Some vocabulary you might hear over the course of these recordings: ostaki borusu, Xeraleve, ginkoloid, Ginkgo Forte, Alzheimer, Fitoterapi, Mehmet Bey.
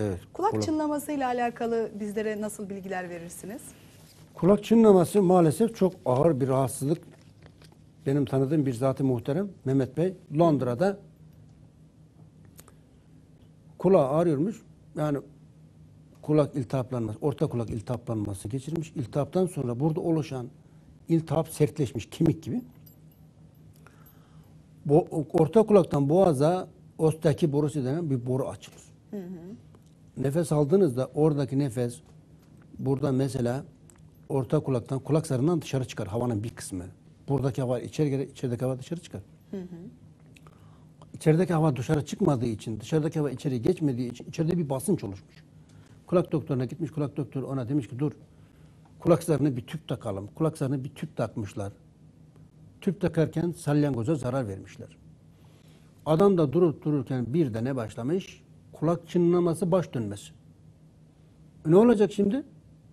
Evet, kulak çınlamasıyla alakalı bizlere nasıl bilgiler verirsiniz? Kulak çınlaması maalesef çok ağır bir rahatsızlık. Benim tanıdığım bir zat-ı muhterem Mehmet Bey Londra'da kulağı ağrıyormuş. Yani kulak iltihaplanması, orta kulak iltihaplanması geçirmiş. İltihaptan sonra burada oluşan iltihap sertleşmiş kemik gibi. Orta kulaktan boğaza ostaki borusu denen bir boru açılır. Hı hı. Nefes aldığınızda oradaki nefes burada mesela orta kulaktan, kulak zarından dışarı çıkar havanın bir kısmı. Buradaki hava içeri girer, içerideki hava dışarı çıkar. Hı hı. İçerideki hava dışarı çıkmadığı için, dışarıdaki hava içeri geçmediği için içeride bir basınç oluşmuş. Kulak doktoruna gitmiş, kulak doktoru ona demiş ki dur kulak zarına bir tüp takalım. Kulak zarına bir tüp takmışlar. Tüp takarken salyangoza zarar vermişler. Adam da durup dururken bir de ne başlamış? Kulak çınlaması, baş dönmesi. Ne olacak şimdi?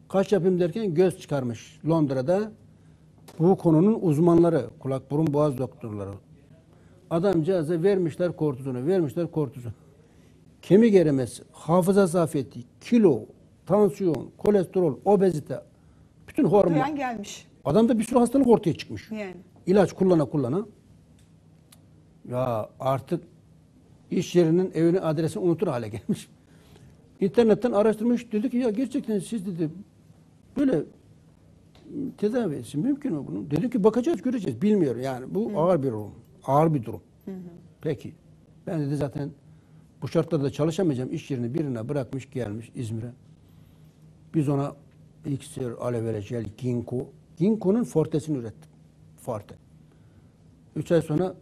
Kaş yapayım derken göz çıkarmış Londra'da. Bu konunun uzmanları, kulak, burun, boğaz doktorları. Adamcağıza vermişler kortizonu, vermişler kortizonu. Kemik erimesi, hafıza zafiyeti, kilo, tansiyon, kolesterol, obezite, bütün hormon. Gelmiş. Adamda bir sürü hastalık ortaya çıkmış. Yani. İlaç kullana kullana. Ya artık iş yerinin evini, adresini unutur hale gelmiş. İnternetten araştırmış, dedi ki ya gerçekten siz dedi böyle tedavisi mümkün mü bunun? Dedim ki bakacağız, göreceğiz. Bilmiyorum yani bu ağır bir durum. Ağır bir durum. Hı hı. Peki. Ben dedi zaten bu şartlarda çalışamayacağım. İş yerini birine bırakmış gelmiş İzmir'e. Biz ona Xeraleve jel, Ginkgo. Ginkgo'nun fortesini ürettik. Forte. 3 ay sonra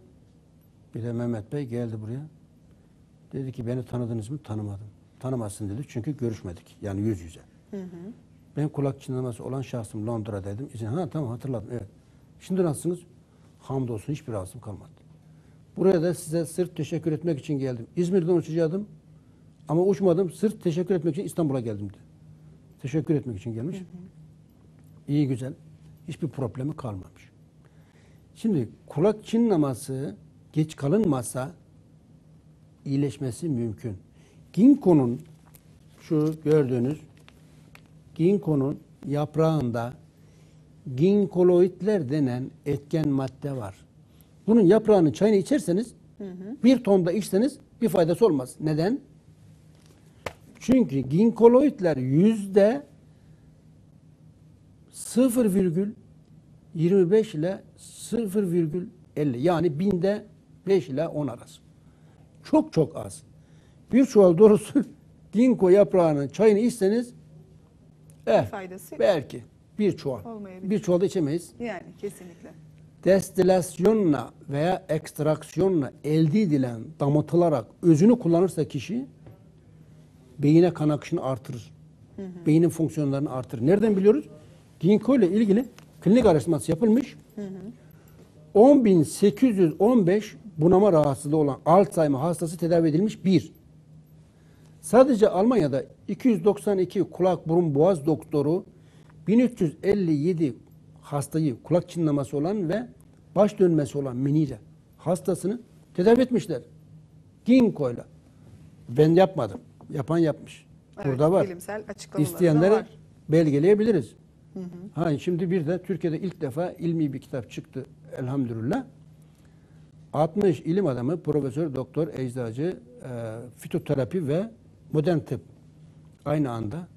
bir de Mehmet Bey geldi buraya. Dedi ki beni tanıdınız mı? Tanımadım. Tanımazsın dedi. Çünkü görüşmedik. Yani yüz yüze. Hı hı. Ben kulak çınlaması olan şahsım Londra'daydım. Ha tamam hatırladım. Evet. Şimdi nasılsınız? Hamdolsun hiçbir rahatsızım kalmadı. Buraya da size sırf teşekkür etmek için geldim. İzmir'den uçacaktım ama uçmadım. Sırf teşekkür etmek için İstanbul'a geldim dedi. Teşekkür etmek için gelmiş. Hı hı. İyi güzel. Hiçbir problemi kalmamış. Şimdi kulak çınlaması geç kalınmazsa iyileşmesi mümkün. Ginkgo'nun şu gördüğünüz Ginkgo'nun yaprağında ginkoloidler denen etken madde var. Bunun yaprağını çayını içerseniz, hı hı, bir ton da içseniz bir faydası olmaz. Neden? Çünkü ginkoloidler %0,25 ile 0,50 yani 1000'de 5 ile 10 arası. Çok çok az. Bir çuval dolusu ginkgo yaprağının çayını içseniz faydası belki bir çuval. Olmayabilir. Bir çuval da içemeyiz. Yani kesinlikle. Destilasyonla veya ekstraksiyonla elde edilen, damıtılarak özünü kullanırsa kişi beyine kan akışını artırır. Hı hı. Beynin fonksiyonlarını artırır. Nereden biliyoruz? Ginkgo ile ilgili klinik araştırması yapılmış. 10.815 bunama rahatsızlığı olan Alzheimer hastası tedavi edilmiş bir. Sadece Almanya'da 292 kulak, burun, boğaz doktoru 1357 hastayı kulak çınlaması olan ve baş dönmesi olan meniyle hastasını tedavi etmişler. Ginkgo'yla. Ben yapmadım. Yapan yapmış. Evet, burada var. Bilimsel açıklamaları İsteyenleri var. Belgeleyebiliriz. Hı hı. Ha, şimdi bir de Türkiye'de ilk defa ilmi bir kitap çıktı. Elhamdülillah. 60 ilim adamı, profesör, doktor, eczacı, fitoterapi ve modern tıp aynı anda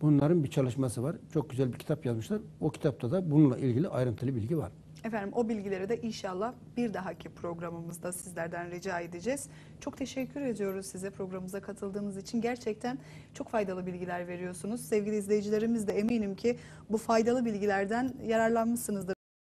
bunların bir çalışması var. Çok güzel bir kitap yazmışlar. O kitapta da bununla ilgili ayrıntılı bilgi var. Efendim o bilgileri de inşallah bir dahaki programımızda sizlerden rica edeceğiz. Çok teşekkür ediyoruz size programımıza katıldığınız için. Gerçekten çok faydalı bilgiler veriyorsunuz. Sevgili izleyicilerimiz de eminim ki bu faydalı bilgilerden yararlanmışsınızdır.